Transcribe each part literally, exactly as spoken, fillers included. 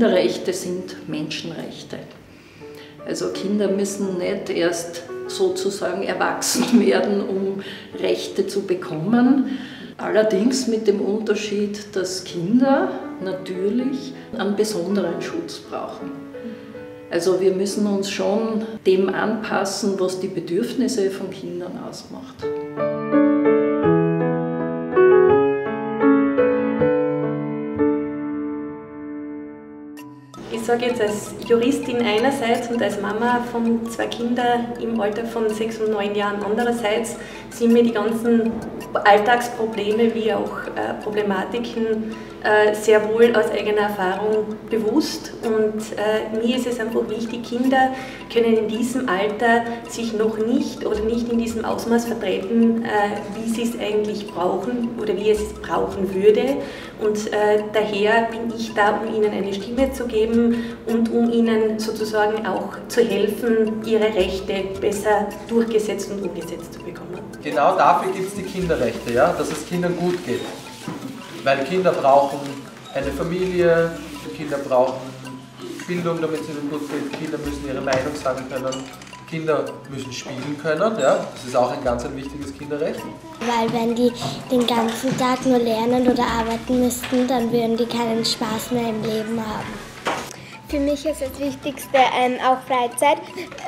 Kinderrechte sind Menschenrechte. Also Kinder müssen nicht erst sozusagen erwachsen werden, um Rechte zu bekommen. Allerdings mit dem Unterschied, dass Kinder natürlich einen besonderen Schutz brauchen. Also wir müssen uns schon dem anpassen, was die Bedürfnisse von Kindern ausmacht. Ich sage jetzt als Juristin einerseits und als Mama von zwei Kindern im Alter von sechs und neun Jahren andererseits sind mir die ganzen Alltagsprobleme wie auch äh, Problematiken äh, sehr wohl aus eigener Erfahrung bewusst. Und äh, mir ist es einfach wichtig, Kinder können in diesem Alter sich noch nicht oder nicht in diesem Ausmaß vertreten, äh, wie sie es eigentlich brauchen oder wie es brauchen würde. Und äh, daher bin ich da, um ihnen eine Stimme zu geben und um ihnen sozusagen auch zu helfen, ihre Rechte besser durchgesetzt und umgesetzt zu bekommen. Genau dafür gibt es die Kinderrechte, ja? Dass es Kindern gut geht. Weil Kinder brauchen eine Familie, Kinder brauchen Bildung, damit es ihnen gut geht, Kinder müssen ihre Meinung sagen können, Kinder müssen spielen können. Ja? Das ist auch ein ganz ein wichtiges Kinderrecht. Weil wenn die den ganzen Tag nur lernen oder arbeiten müssten, dann würden die keinen Spaß mehr im Leben haben. Für mich ist das Wichtigste ähm, auch Freizeit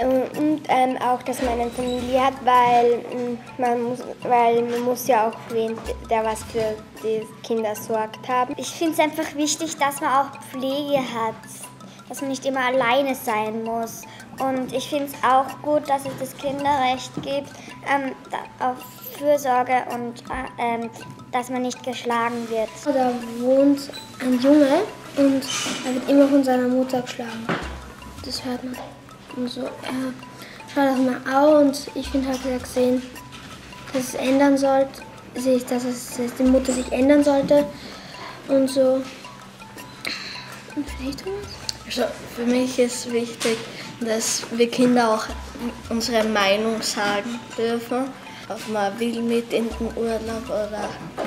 äh, und ähm, auch, dass man eine Familie hat, weil, ähm, man muss, weil man muss ja auch wen, der was für die Kinder sorgt haben. Ich finde es einfach wichtig, dass man auch Pflege hat, dass man nicht immer alleine sein muss. Und ich finde es auch gut, dass es das Kinderrecht gibt ähm, auf Fürsorge und äh, dass man nicht geschlagen wird. Da wohnt ein Junge. Und er wird immer von seiner Mutter geschlagen. Das hört man. Und so, er schaut auf mein Auge und ich finde, habe ja gesehen, dass es ändern sollte, dass es dass die Mutter sich ändern sollte und so. Und vielleicht was? Also für mich ist wichtig, dass wir Kinder auch unsere Meinung sagen dürfen. Ob man will mit in den Urlaub oder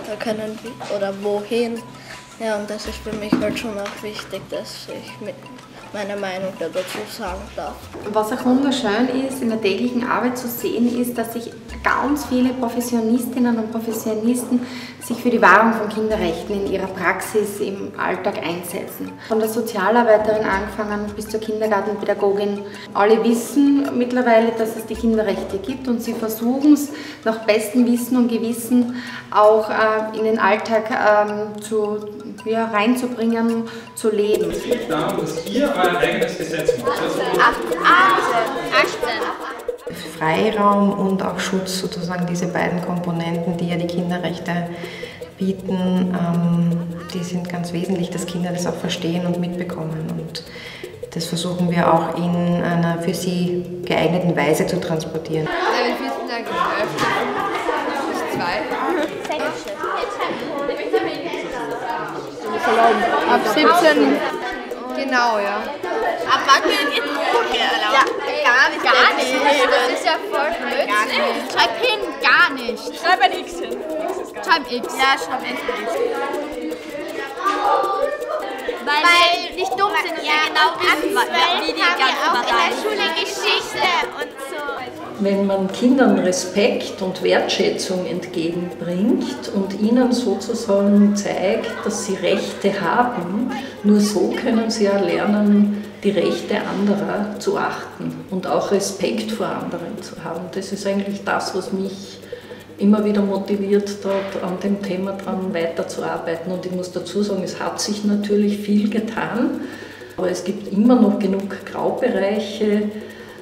da können wir, oder wohin. Ja, und das ist für mich halt schon auch wichtig, dass ich mit meiner Meinung dazu sagen darf. Was auch wunderschön ist, in der täglichen Arbeit zu sehen, ist, dass sich ganz viele Professionistinnen und Professionisten sich für die Wahrung von Kinderrechten in ihrer Praxis im Alltag einsetzen. Von der Sozialarbeiterin angefangen bis zur Kindergartenpädagogin. Alle wissen mittlerweile, dass es die Kinderrechte gibt und sie versuchen es nach bestem Wissen und Gewissen auch äh, in den Alltag ähm, zu, ja, reinzubringen, zu leben. Es geht darum, dass hier ein eigenes Gesetz macht. Freiraum und auch Schutz, sozusagen diese beiden Komponenten, die ja die Kinderrechte bieten, ähm, die sind ganz wesentlich, dass Kinder das auch verstehen und mitbekommen. Und das versuchen wir auch in einer für sie geeigneten Weise zu transportieren. Seit dem vierten Tag ist elf bis zwei. Ab siebzehn. Genau, ja. Ab wann wird die Droge erlaubt? Gar nicht. Gar nicht. Das ist ja voll blöd. Schreib hin, gar nicht. Schreib ein X hin. Schreib X. Ja, schreib X. Weil, Weil wir nicht dumm sind und ja genau wissen, wie die ganze auch in der Schule Geschichte und so. Wenn man Kindern Respekt und Wertschätzung entgegenbringt und ihnen sozusagen zeigt, dass sie Rechte haben, nur so können sie ja lernen, die Rechte anderer zu achten und auch Respekt vor anderen zu haben. Das ist eigentlich das, was mich immer wieder motiviert, dort an dem Thema dran weiterzuarbeiten. Und ich muss dazu sagen, es hat sich natürlich viel getan, aber es gibt immer noch genug Graubereiche,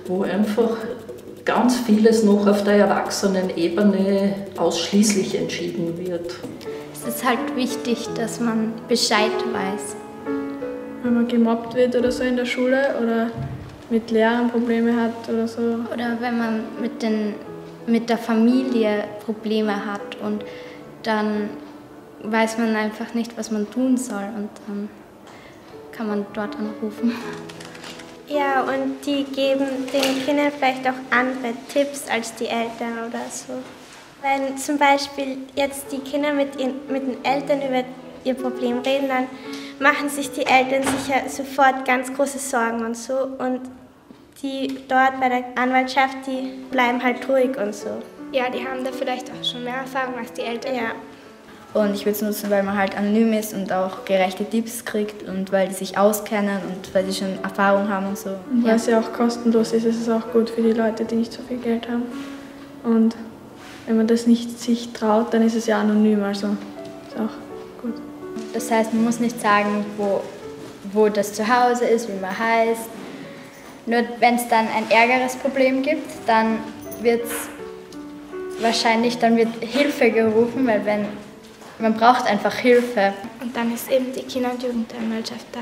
wo einfach ganz vieles noch auf der Erwachsenenebene ausschließlich entschieden wird. Es ist halt wichtig, dass man Bescheid weiß. Wenn man gemobbt wird oder so in der Schule oder mit Lehrern Probleme hat oder so. Oder wenn man mit, den, mit der Familie Probleme hat und dann weiß man einfach nicht, was man tun soll und dann kann man dort anrufen. Ja, und die geben den Kindern vielleicht auch andere Tipps als die Eltern oder so. Wenn zum Beispiel jetzt die Kinder mit, ihren, mit den Eltern über ihr Problem reden, dann machen sich die Eltern sicher sofort ganz große Sorgen und so. Und die dort bei der Anwaltschaft, die bleiben halt ruhig und so. Ja, die haben da vielleicht auch schon mehr Erfahrung als die Eltern. Ja. Und ich würde es nutzen, weil man halt anonym ist und auch gerechte Tipps kriegt und weil die sich auskennen und weil sie schon Erfahrung haben und so. Und weil es ja auch kostenlos ist, ist es auch gut für die Leute, die nicht so viel Geld haben. Und wenn man das nicht sich traut, dann ist es ja anonym, also ist auch gut. Das heißt, man muss nicht sagen, wo, wo das Zuhause ist, wie man heißt. Nur wenn es dann ein ärgeres Problem gibt, dann wird wahrscheinlich dann wird Hilfe gerufen, weil wenn man braucht einfach Hilfe. Und dann ist eben die Kinder- und Jugendanwaltschaft da.